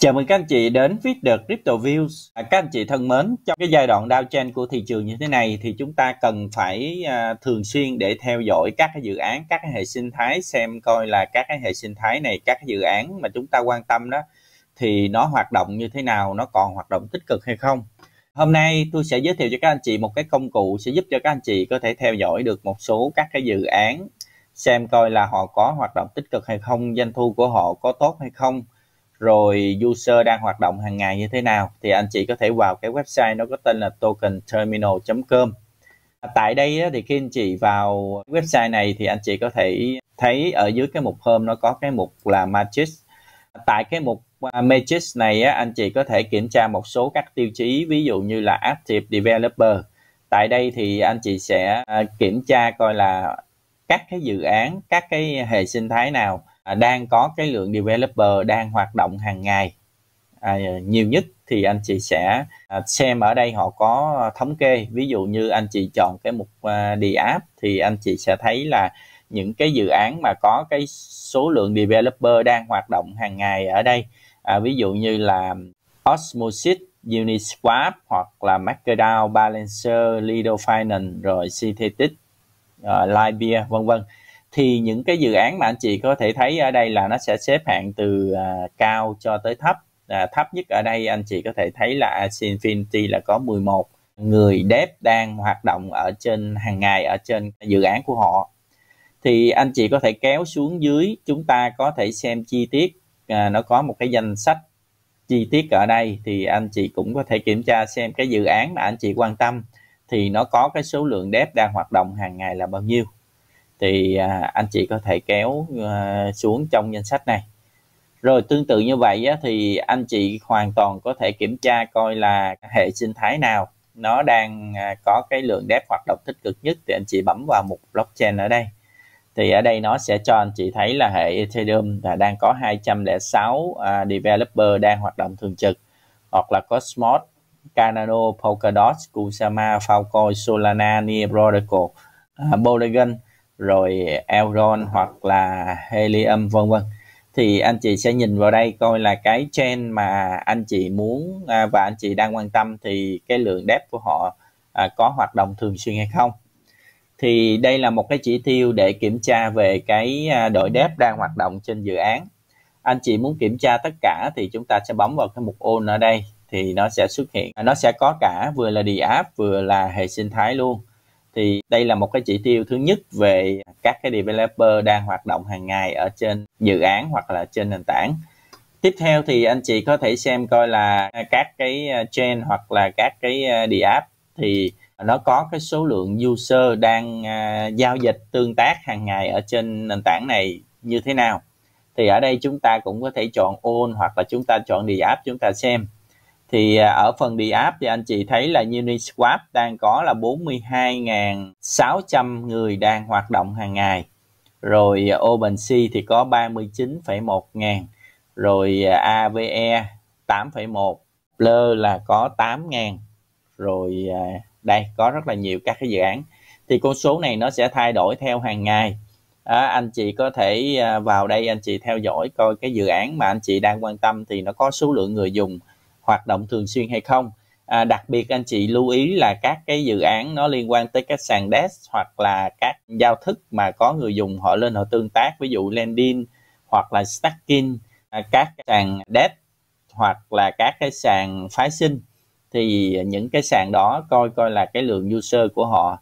Chào mừng các anh chị đến với The Crypto Views. Các anh chị thân mến, trong cái giai đoạn downtrend của thị trường như thế này thì chúng ta cần phải thường xuyên để theo dõi các cái dự án, các cái hệ sinh thái, xem coi là các cái hệ sinh thái này, các cái dự án mà chúng ta quan tâm đó thì nó hoạt động như thế nào, nó còn hoạt động tích cực hay không. Hôm nay tôi sẽ giới thiệu cho các anh chị một cái công cụ sẽ giúp cho các anh chị có thể theo dõi được một số các cái dự án, xem coi là họ có hoạt động tích cực hay không, doanh thu của họ có tốt hay không, rồi user đang hoạt động hàng ngày như thế nào. Thì anh chị có thể vào cái website nó có tên là TokenTerminal.com. Tại đây thì khi anh chị vào website này thì anh chị có thể thấy ở dưới cái mục Home nó có cái mục là Matrix. Tại cái mục Matrix này anh chị có thể kiểm tra một số các tiêu chí, ví dụ như là Active Developer. Tại đây thì anh chị sẽ kiểm tra coi là các cái dự án, các cái hệ sinh thái nào đang có cái lượng developer đang hoạt động hàng ngày nhiều nhất, thì anh chị sẽ xem ở đây họ có thống kê. Ví dụ như anh chị chọn cái mục DApp thì anh chị sẽ thấy là những cái dự án mà có cái số lượng developer đang hoạt động hàng ngày ở đây, ví dụ như là Osmosis, Uniswap hoặc là MakerDAO, Balancer, Lido Finance, rồi Synthetix, Live Beer, vân vân. Thì những cái dự án mà anh chị có thể thấy ở đây là nó sẽ xếp hạng từ cao cho tới thấp. Thấp nhất ở đây anh chị có thể thấy là Xinfin là có 11 người dev đang hoạt động ở trên hàng ngày ở trên dự án của họ. Thì anh chị có thể kéo xuống dưới, chúng ta có thể xem chi tiết, nó có một cái danh sách chi tiết ở đây. Thì anh chị cũng có thể kiểm tra xem cái dự án mà anh chị quan tâm thì nó có cái số lượng dev đang hoạt động hàng ngày là bao nhiêu. Thì anh chị có thể kéo xuống trong danh sách này. Rồi tương tự như vậy thì anh chị hoàn toàn có thể kiểm tra coi là hệ sinh thái nào nó đang có cái lượng dev hoạt động tích cực nhất. Thì anh chị bấm vào mục blockchain ở đây. Thì ở đây nó sẽ cho anh chị thấy là hệ Ethereum là đang có 206 developer đang hoạt động thường trực. Hoặc là có Smart, Cardano, Polkadot, Kusama, Falco, Solana, Near Protocol, Polygon, rồi Elron hoặc là Helium, vân vân. Thì anh chị sẽ nhìn vào đây coi là cái trend mà anh chị muốn và anh chị đang quan tâm thì cái lượng dev của họ có hoạt động thường xuyên hay không. Thì đây là một cái chỉ tiêu để kiểm tra về cái đội dev đang hoạt động trên dự án. Anh chị muốn kiểm tra tất cả thì chúng ta sẽ bấm vào cái mục All ở đây thì nó sẽ xuất hiện. Nó sẽ có cả vừa là DApp vừa là hệ sinh thái luôn. Thì đây là một cái chỉ tiêu thứ nhất về các cái developer đang hoạt động hàng ngày ở trên dự án hoặc là trên nền tảng. Tiếp theo thì anh chị có thể xem coi là các cái chain hoặc là các cái DApp thì nó có cái số lượng user đang giao dịch tương tác hàng ngày ở trên nền tảng này như thế nào. Thì ở đây chúng ta cũng có thể chọn All hoặc là chúng ta chọn DApp chúng ta xem. Thì ở phần DApp thì anh chị thấy là Uniswap đang có là 42.600 người đang hoạt động hàng ngày. Rồi OpenSea thì có 39,1 ngàn. Rồi AVE 8,1. Blur là có 8 ngàn. Rồi đây có rất là nhiều các cái dự án. Thì con số này nó sẽ thay đổi theo hàng ngày. Anh chị có thể vào đây anh chị theo dõi coi cái dự án mà anh chị đang quan tâm thì nó có số lượng người dùng hoạt động thường xuyên hay không. Đặc biệt anh chị lưu ý là các cái dự án nó liên quan tới các sàn DEX hoặc là các giao thức mà có người dùng họ lên họ tương tác, ví dụ lending hoặc là staking, các sàn DEX hoặc là các cái sàn phái sinh. Thì những cái sàn đó coi là cái lượng user của họ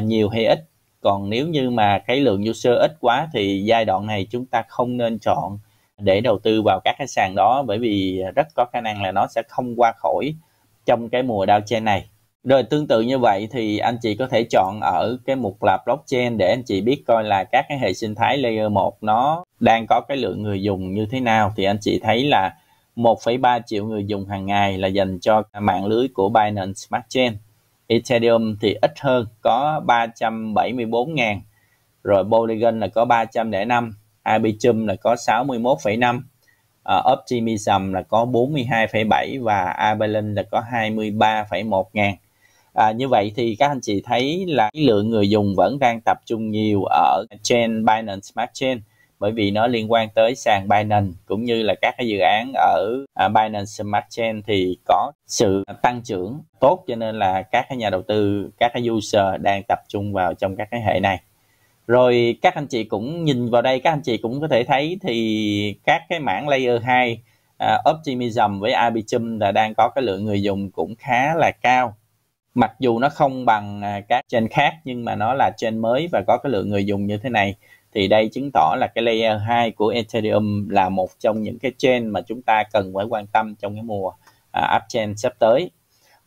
nhiều hay ít. Còn nếu như mà cái lượng user ít quá thì giai đoạn này chúng ta không nên chọn để đầu tư vào các cái sàn đó, bởi vì rất có khả năng là nó sẽ không qua khỏi trong cái mùa downtrend này. Rồi tương tự như vậy thì anh chị có thể chọn ở cái mục là blockchain để anh chị biết coi là các cái hệ sinh thái layer 1 nó đang có cái lượng người dùng như thế nào. Thì anh chị thấy là 1,3 triệu người dùng hàng ngày là dành cho mạng lưới của Binance Smart Chain. Ethereum thì ít hơn, có 374 ngàn. Rồi Polygon là có 305, Arbitrum là có 61,5, Optimism là có 42,7 và Avalanche là có 23,1 ngàn. Như vậy thì các anh chị thấy là lượng người dùng vẫn đang tập trung nhiều ở chain Binance Smart Chain. bởi vì nó liên quan tới sàn Binance cũng như là các cái dự án ở Binance Smart Chain thì có sự tăng trưởng tốt, cho nên là các cái nhà đầu tư, các cái user đang tập trung vào trong các cái hệ này. Rồi các anh chị cũng nhìn vào đây, các anh chị cũng có thể thấy thì các cái mảng Layer 2 Optimism với Arbitrum là đang có cái lượng người dùng cũng khá là cao. Mặc dù nó không bằng các chain khác nhưng mà nó là chain mới và có cái lượng người dùng như thế này thì đây chứng tỏ là cái Layer 2 của Ethereum là một trong những cái chain mà chúng ta cần phải quan tâm trong cái mùa upchain sắp tới.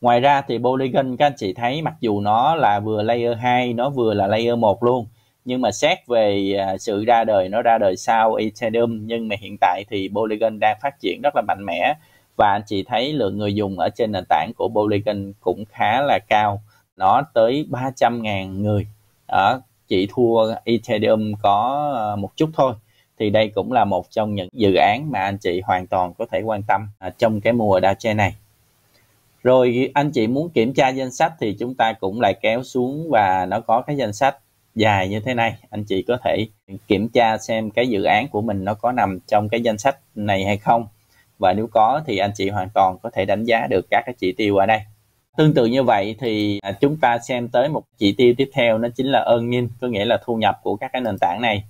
Ngoài ra thì Polygon các anh chị thấy mặc dù nó là vừa Layer 2, nó vừa là Layer 1 luôn, nhưng mà xét về sự ra đời, nó ra đời sau Ethereum, nhưng mà hiện tại thì Polygon đang phát triển rất là mạnh mẽ và anh chị thấy lượng người dùng ở trên nền tảng của Polygon cũng khá là cao, nó tới 300.000 người, chỉ thua Ethereum có một chút thôi. Thì đây cũng là một trong những dự án mà anh chị hoàn toàn có thể quan tâm trong cái mùa DAO này. Rồi anh chị muốn kiểm tra danh sách thì chúng ta cũng lại kéo xuống và nó có cái danh sách dài như thế này, anh chị có thể kiểm tra xem cái dự án của mình nó có nằm trong cái danh sách này hay không, và nếu có thì anh chị hoàn toàn có thể đánh giá được các cái chỉ tiêu ở đây. Tương tự như vậy thì chúng ta xem tới một chỉ tiêu tiếp theo, nó chính là earning, có nghĩa là thu nhập của các cái nền tảng này.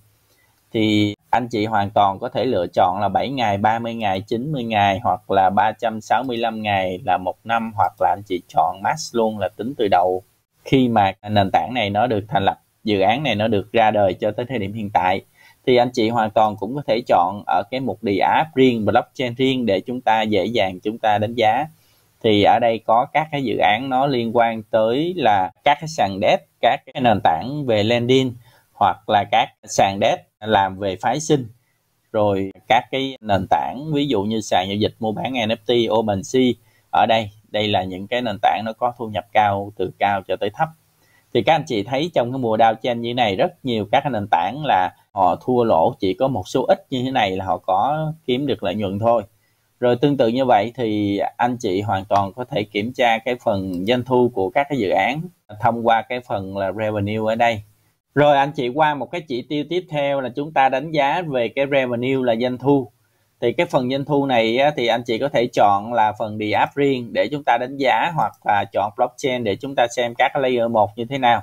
Thì anh chị hoàn toàn có thể lựa chọn là 7 ngày, 30 ngày, 90 ngày hoặc là 365 ngày là 1 năm, hoặc là anh chị chọn max luôn là tính từ đầu khi mà nền tảng này nó được thành lập, dự án này nó được ra đời cho tới thời điểm hiện tại. Thì anh chị hoàn toàn cũng có thể chọn ở cái mục địa app riêng, blockchain riêng để chúng ta dễ dàng chúng ta đánh giá. Thì ở đây có các cái dự án nó liên quan tới là các cái sàn DEX, các cái nền tảng về lending, hoặc là các sàn DEX làm về phái sinh, rồi các cái nền tảng ví dụ như sàn giao dịch mua bán NFT, OpenSea. Ở đây là những cái nền tảng nó có thu nhập cao, từ cao cho tới thấp. Thì các anh chị thấy trong cái mùa DAO chain như này rất nhiều các nền tảng là họ thua lỗ, chỉ có một số ít như thế này là họ có kiếm được lợi nhuận thôi. Rồi tương tự như vậy thì anh chị hoàn toàn có thể kiểm tra cái phần doanh thu của các cái dự án thông qua cái phần là revenue ở đây. Rồi anh chị qua một cái chỉ tiêu tiếp theo là chúng ta đánh giá về cái revenue là doanh thu. Thì cái phần doanh thu này thì anh chị có thể chọn là phần địa app riêng để chúng ta đánh giá, hoặc là chọn blockchain để chúng ta xem các layer 1 như thế nào.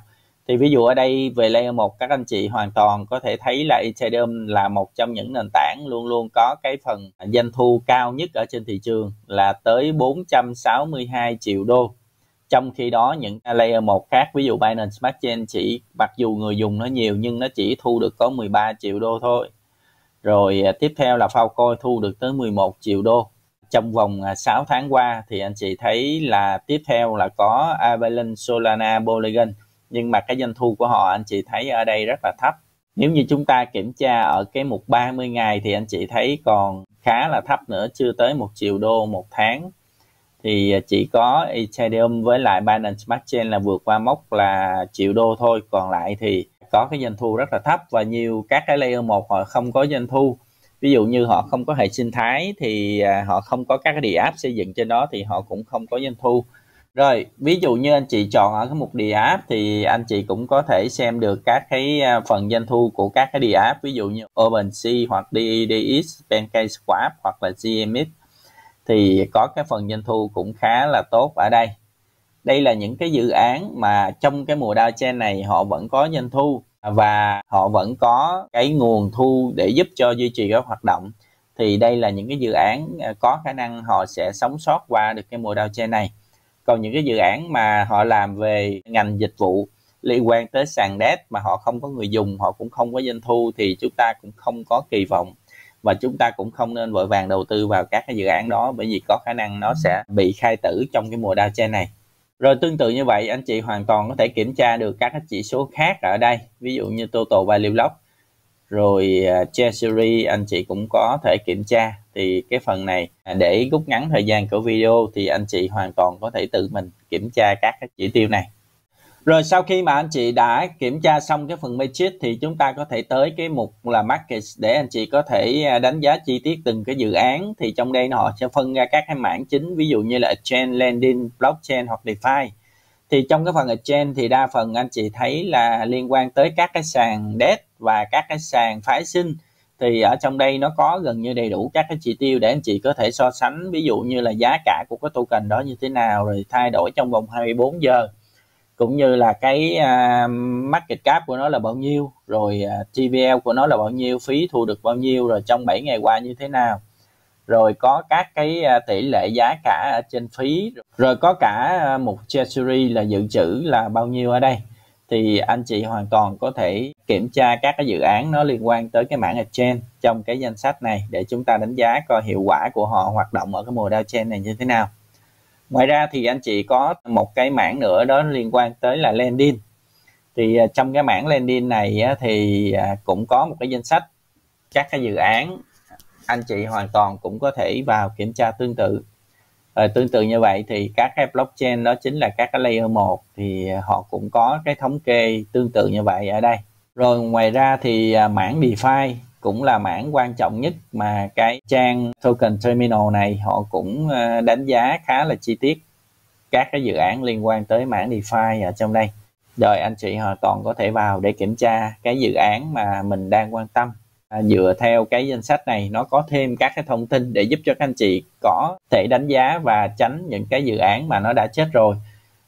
Thì ví dụ ở đây về layer 1 các anh chị hoàn toàn có thể thấy là Ethereum là một trong những nền tảng luôn luôn có cái phần doanh thu cao nhất ở trên thị trường là tới 462 triệu đô. Trong khi đó những layer 1 khác ví dụ Binance Smart Chain chỉ mặc dù người dùng nó nhiều nhưng nó chỉ thu được có 13 triệu đô thôi. Rồi tiếp theo là Falco thu được tới 11 triệu đô. Trong vòng 6 tháng qua thì anh chị thấy là tiếp theo là có Avalanche, Solana, Polygon. Nhưng mà cái doanh thu của họ anh chị thấy ở đây rất là thấp. Nếu như chúng ta kiểm tra ở cái mục 30 ngày thì anh chị thấy còn khá là thấp nữa, chưa tới 1 triệu đô một tháng. Thì chỉ có Ethereum với lại Binance Smart Chain là vượt qua mốc là triệu đô thôi. Còn lại thì có cái doanh thu rất là thấp, và nhiều các cái layer 1 họ không có doanh thu. Ví dụ như họ không có hệ sinh thái thì họ không có các cái địa app xây dựng trên đó thì họ cũng không có doanh thu. Rồi, ví dụ như anh chị chọn ở cái mục địa app thì anh chị cũng có thể xem được các cái phần doanh thu của các cái địa app, ví dụ như OpenSea hoặc DEDX, PancakeSwap hoặc là GMX thì có cái phần doanh thu cũng khá là tốt ở đây. Đây là những cái dự án mà trong cái mùa DAO chain này họ vẫn có doanh thu và họ vẫn có cái nguồn thu để giúp cho duy trì các hoạt động. Thì đây là những cái dự án có khả năng họ sẽ sống sót qua được cái mùa DAO chain này. Còn những cái dự án mà họ làm về ngành dịch vụ liên quan tới sàn DEX mà họ không có người dùng, họ cũng không có doanh thu thì chúng ta cũng không có kỳ vọng, và chúng ta cũng không nên vội vàng đầu tư vào các cái dự án đó bởi vì có khả năng nó sẽ bị khai tử trong cái mùa DAO chain này. Rồi tương tự như vậy anh chị hoàn toàn có thể kiểm tra được các chỉ số khác ở đây, ví dụ như Total Value Locked, rồi Treasury anh chị cũng có thể kiểm tra. Thì cái phần này để rút ngắn thời gian của video thì anh chị hoàn toàn có thể tự mình kiểm tra các chỉ tiêu này. Rồi sau khi mà anh chị đã kiểm tra xong cái phần metric thì chúng ta có thể tới cái mục là Markets để anh chị có thể đánh giá chi tiết từng cái dự án. Thì trong đây họ sẽ phân ra các cái mảng chính, ví dụ như là Exchange, Lending, Blockchain hoặc DeFi. Thì trong cái phần Exchange thì đa phần anh chị thấy là liên quan tới các cái sàn DEX và các cái sàn phái sinh. thì ở trong đây nó có gần như đầy đủ các cái chỉ tiêu để anh chị có thể so sánh, ví dụ như là giá cả của cái token đó như thế nào, rồi thay đổi trong vòng 24 giờ, cũng như là cái market cap của nó là bao nhiêu, rồi TVL của nó là bao nhiêu, phí thu được bao nhiêu, rồi trong 7 ngày qua như thế nào, rồi có các cái tỷ lệ giá cả ở trên phí, rồi có cả một treasury là dự trữ là bao nhiêu ở đây. Thì anh chị hoàn toàn có thể kiểm tra các cái dự án nó liên quan tới cái mảng exchange trong cái danh sách này để chúng ta đánh giá coi hiệu quả của họ hoạt động ở cái mùa DAO chain này như thế nào. Ngoài ra thì anh chị có một cái mảng nữa đó liên quan tới là lending. Thì trong cái mảng lending này thì cũng có một cái danh sách các cái dự án, anh chị hoàn toàn cũng có thể vào kiểm tra tương tự. Tương tự như vậy thì các cái blockchain đó chính là các cái layer 1 thì họ cũng có cái thống kê tương tự như vậy ở đây. Rồi ngoài ra thì mảng DeFi cũng là mảng quan trọng nhất mà cái trang TokenTerminal này họ cũng đánh giá khá là chi tiết các cái dự án liên quan tới mảng DeFi ở trong đây. Rồi anh chị hoàn toàn có thể vào để kiểm tra cái dự án mà mình đang quan tâm. Dựa theo cái danh sách này nó có thêm các cái thông tin để giúp cho các anh chị có thể đánh giá và tránh những cái dự án mà nó đã chết rồi.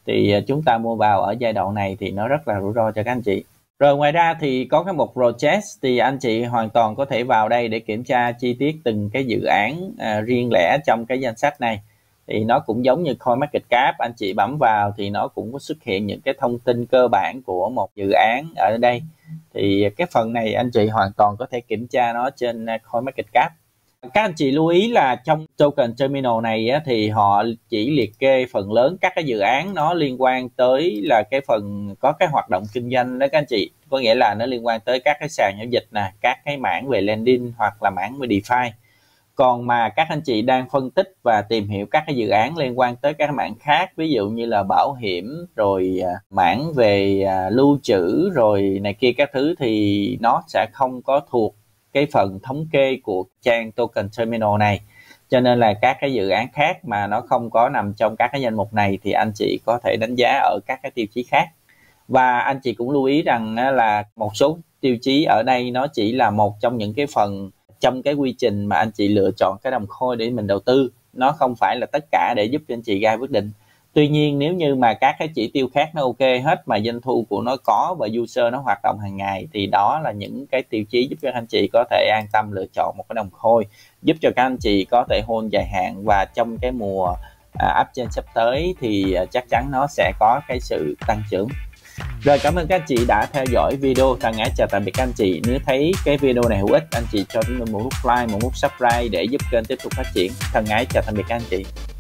Thì chúng ta mua vào ở giai đoạn này thì nó rất là rủi ro cho các anh chị. Rồi ngoài ra thì có cái mục project thì anh chị hoàn toàn có thể vào đây để kiểm tra chi tiết từng cái dự án riêng lẻ trong cái danh sách này. Thì nó cũng giống như CoinMarketCap, anh chị bấm vào thì nó cũng có xuất hiện những cái thông tin cơ bản của một dự án ở đây. Thì cái phần này anh chị hoàn toàn có thể kiểm tra nó trên CoinMarketCap. Các anh chị lưu ý là trong TokenTerminal này thì họ chỉ liệt kê phần lớn các cái dự án nó liên quan tới là cái phần có cái hoạt động kinh doanh đó các anh chị. Có nghĩa là nó liên quan tới các cái sàn giao dịch nè, các cái mảng về lending hoặc là mảng về DeFi. Còn mà các anh chị đang phân tích và tìm hiểu các cái dự án liên quan tới các mảng khác, ví dụ như là bảo hiểm, rồi mảng về lưu trữ, rồi này kia các thứ, thì nó sẽ không có thuộc cái phần thống kê của trang TokenTerminal này. Cho nên là các cái dự án khác mà nó không có nằm trong các cái danh mục này thì anh chị có thể đánh giá ở các cái tiêu chí khác. Và anh chị cũng lưu ý rằng là một số tiêu chí ở đây nó chỉ là một trong những cái phần trong cái quy trình mà anh chị lựa chọn cái đồng coin để mình đầu tư, nó không phải là tất cả để giúp cho anh chị ra quyết định. Tuy nhiên nếu như mà các cái chỉ tiêu khác nó ok hết mà doanh thu của nó có và user nó hoạt động hàng ngày thì đó là những cái tiêu chí giúp cho anh chị có thể an tâm lựa chọn một cái đồng coin, giúp cho các anh chị có thể hold dài hạn, và trong cái mùa uptrend sắp tới thì chắc chắn nó sẽ có cái sự tăng trưởng. Rồi, cảm ơn các anh chị đã theo dõi video. Thân ái chào tạm biệt các anh chị. Nếu thấy cái video này hữu ích, anh chị cho chúng mình một nút like, một nút subscribe để giúp kênh tiếp tục phát triển. Thân ái chào tạm biệt các anh chị.